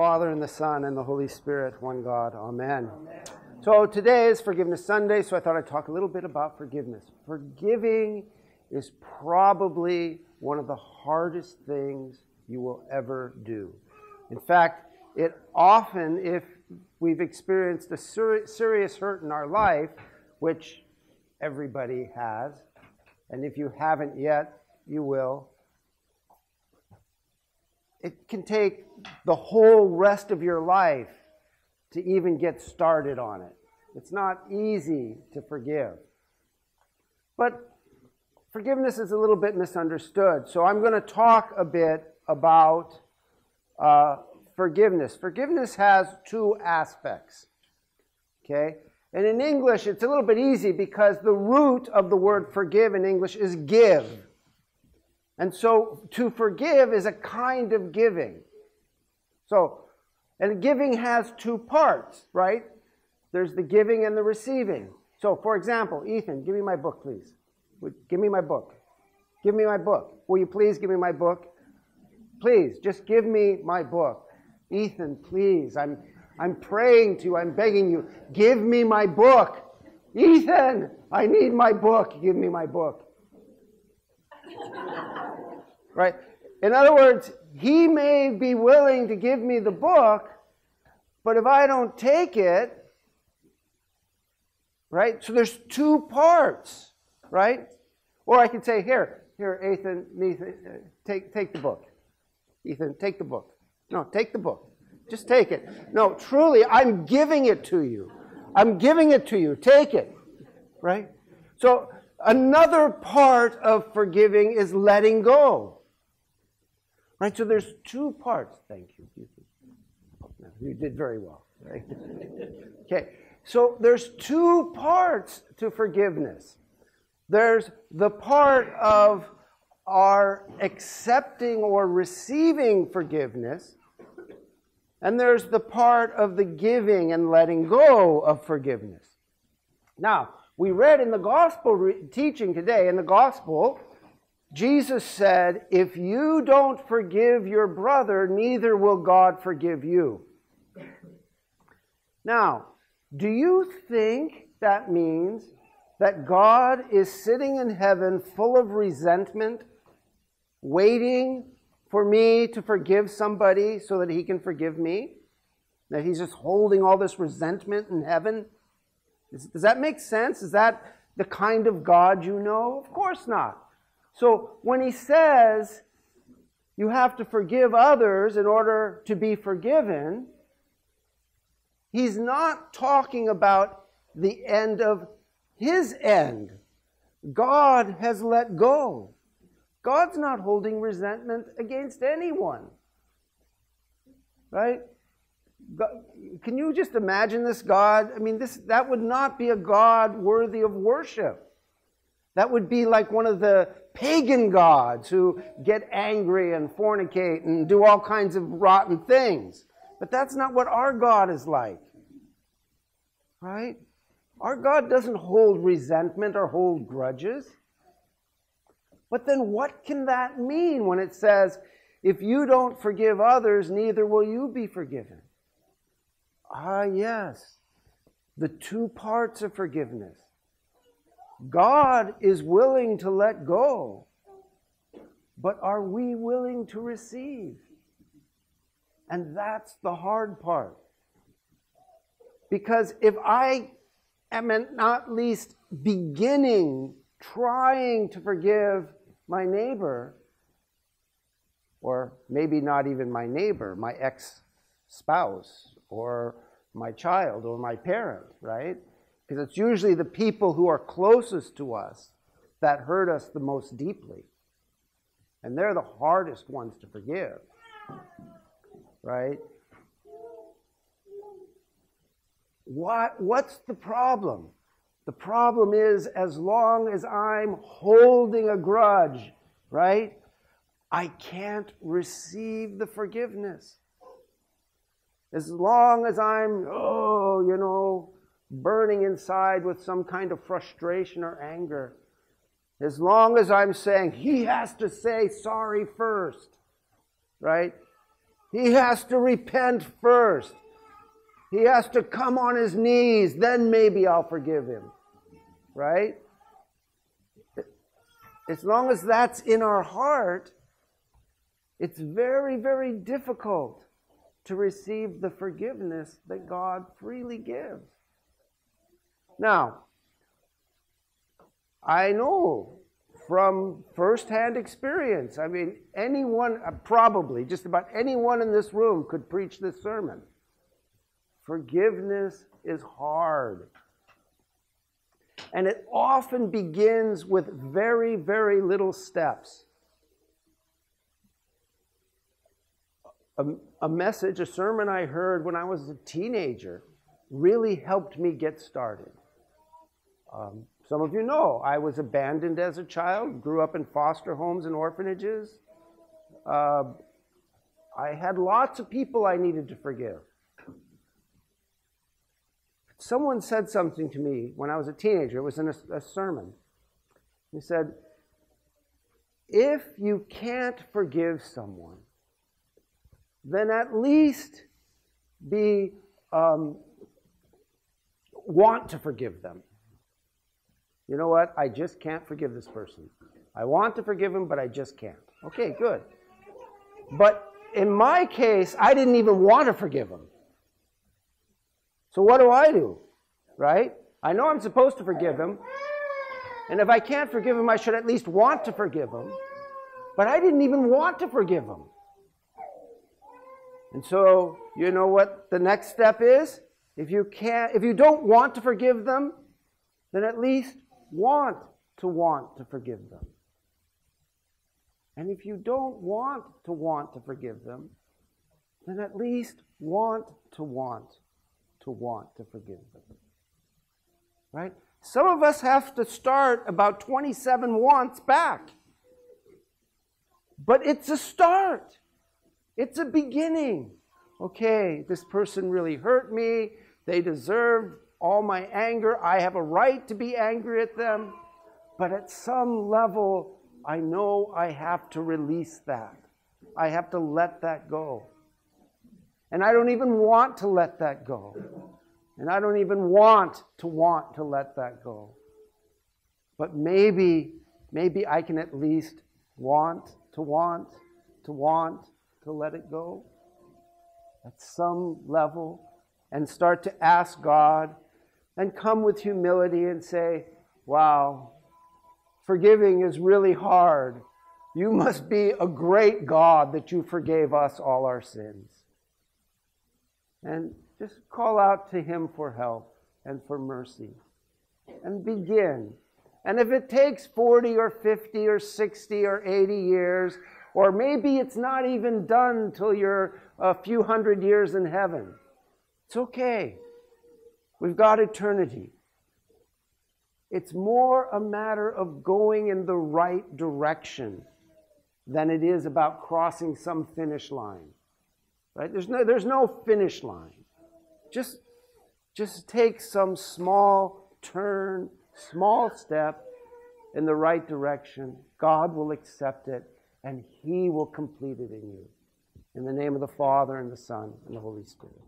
Father, and the Son, and the Holy Spirit, one God. Amen. Amen. So today is Forgiveness Sunday, so I thought I'd talk a little bit about forgiveness. Forgiving is probably one of the hardest things you will ever do. In fact, it often, if we've experienced a serious hurt in our life, which everybody has, and if you haven't yet, you will, it can take the whole rest of your life to even get started on it. It's not easy to forgive. But forgiveness is a little bit misunderstood. So I'm going to talk a bit about forgiveness. Forgiveness has two aspects. Okay? And in English, it's a little bit easy because the root of the word forgive in English is give. And so to forgive is a kind of giving. So, and giving has two parts, right? There's the giving and the receiving. So, for example, Ethan, give me my book, please. Give me my book. Give me my book. Will you please give me my book? Please, just give me my book. Ethan, please, I'm praying to you. I'm begging you. Give me my book. Ethan, I need my book. Give me my book. Right? In other words, he may be willing to give me the book, but if I don't take it, right? So there's two parts, right? Or I can say, here, Ethan, take the book. Ethan, take the book. No, take the book. Just take it. No, truly, I'm giving it to you. I'm giving it to you. Take it, right? So another part of forgiving is letting go. Right, so there's two parts. Thank you. You did very well. Right? Okay, so there's two parts to forgiveness. There's the part of our accepting or receiving forgiveness, and there's the part of the giving and letting go of forgiveness. Now, we read in the gospel teaching today, in the gospel, Jesus said, if you don't forgive your brother, neither will God forgive you. Now, do you think that means that God is sitting in heaven full of resentment, waiting for me to forgive somebody so that he can forgive me? That he's just holding all this resentment in heaven? Does that make sense? Is that the kind of God you know? Of course not. So when he says you have to forgive others in order to be forgiven, he's not talking about the end of his end. God has let go. God's not holding resentment against anyone. Right? Can you just imagine this God? I mean, that would not be a God worthy of worship. That would be like one of the pagan gods who get angry and fornicate and do all kinds of rotten things. But that's not what our God is like, right? Our God doesn't hold resentment or hold grudges. But then what can that mean when it says, if you don't forgive others, neither will you be forgiven? Ah, yes, the two parts of forgiveness. God is willing to let go, but are we willing to receive? And that's the hard part. Because if I am not least beginning trying to forgive my neighbor, or maybe not even my neighbor, my ex-spouse, or my child, or my parent, right? Because it's usually the people who are closest to us that hurt us the most deeply. And they're the hardest ones to forgive, right? What's the problem? The problem is, as long as I'm holding a grudge, right, I can't receive the forgiveness. As long as I'm, burning inside with some kind of frustration or anger. As long as I'm saying, he has to say sorry first, right? He has to repent first. He has to come on his knees, then maybe I'll forgive him. Right? As long as that's in our heart, it's very, very difficult to receive the forgiveness that God freely gives. Now, I know from firsthand experience, I mean, anyone, probably just about anyone in this room could preach this sermon. Forgiveness is hard. And it often begins with very, very little steps. A message, a sermon I heard when I was a teenager really helped me get started. Some of you know, I was abandoned as a child, grew up in foster homes and orphanages. I had lots of people I needed to forgive. Someone said something to me when I was a teenager. It was in a sermon. He said, if you can't forgive someone, then at least be want to forgive them. You know what? I just can't forgive this person. I want to forgive him, but I just can't. Okay, good. But in my case, I didn't even want to forgive him. So what do I do? Right? I know I'm supposed to forgive him. And if I can't forgive him, I should at least want to forgive him. But I didn't even want to forgive him. And so, you know what the next step is? If you don't want to forgive them, then at least want to forgive them. And if you don't want to forgive them, then at least want to forgive them. Right? Some of us have to start about 27 wants back. But it's a start. It's a beginning. Okay, this person really hurt me. They deserve all my anger. I have a right to be angry at them. But at some level, I know I have to release that. I have to let that go. And I don't even want to let that go. And I don't even want to let that go. But maybe I can at least want to let it go at some level, and start to ask God and come with humility and say, wow, forgiving is really hard. You must be a great God that you forgave us all our sins. And just call out to him for help and for mercy. And begin. And if it takes 40 or 50 or 60 or 80 years, or maybe it's not even done till you're a few hundred years in heaven, it's okay. We've got eternity. It's more a matter of going in the right direction than it is about crossing some finish line. Right? There's no finish line. Just take some small turn, small step in the right direction. God will accept it, and he will complete it in you. In the name of the Father, and the Son, and the Holy Spirit.